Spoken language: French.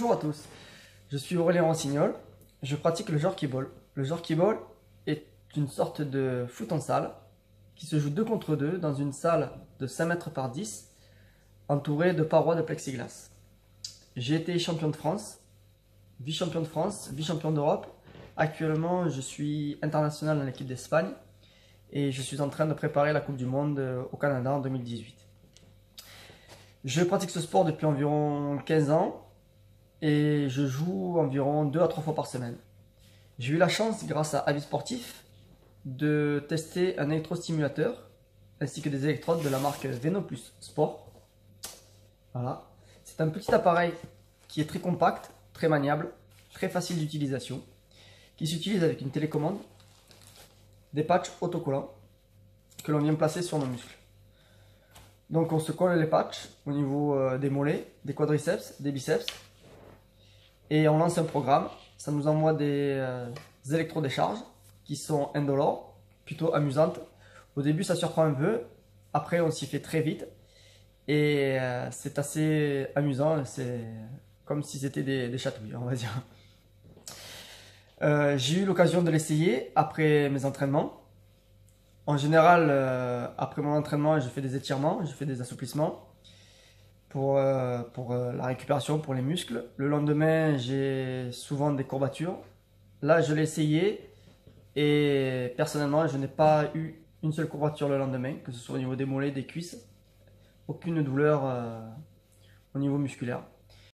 Bonjour à tous, je suis Aurélien Rossignol, je pratique le jorkeyball. Le jorkeyball est une sorte de foot en salle qui se joue 2 contre 2 dans une salle de 5 mètres par 10 entourée de parois de plexiglas. J'ai été champion de France, vice-champion de France, vice-champion d'Europe. Actuellement, je suis international dans l'équipe d'Espagne et je suis en train de préparer la Coupe du Monde au Canada en 2018. Je pratique ce sport depuis environ 15 ans. Et je joue environ 2 à 3 fois par semaine. J'ai eu la chance, grâce à Avis Sportifs, de tester un électrostimulateur ainsi que des électrodes de la marque Veinoplus Sport. Voilà. C'est un petit appareil qui est très compact, très maniable, très facile d'utilisation, qui s'utilise avec une télécommande, des patchs autocollants que l'on vient placer sur nos muscles. Donc on se colle les patchs au niveau des mollets, des quadriceps, des biceps. Et on lance un programme, ça nous envoie des électrodécharges qui sont indolores, plutôt amusantes. Au début ça surprend un peu, après on s'y fait très vite et c'est assez amusant, c'est comme si c'était des chatouilles on va dire. J'ai eu l'occasion de l'essayer après mes entraînements. En général, après mon entraînement je fais des étirements, je fais des assouplissements. Pour la récupération, pour les muscles. Le lendemain, j'ai souvent des courbatures. Là, je l'ai essayé et personnellement, je n'ai pas eu une seule courbature le lendemain, que ce soit au niveau des mollets, des cuisses. Aucune douleur au niveau musculaire.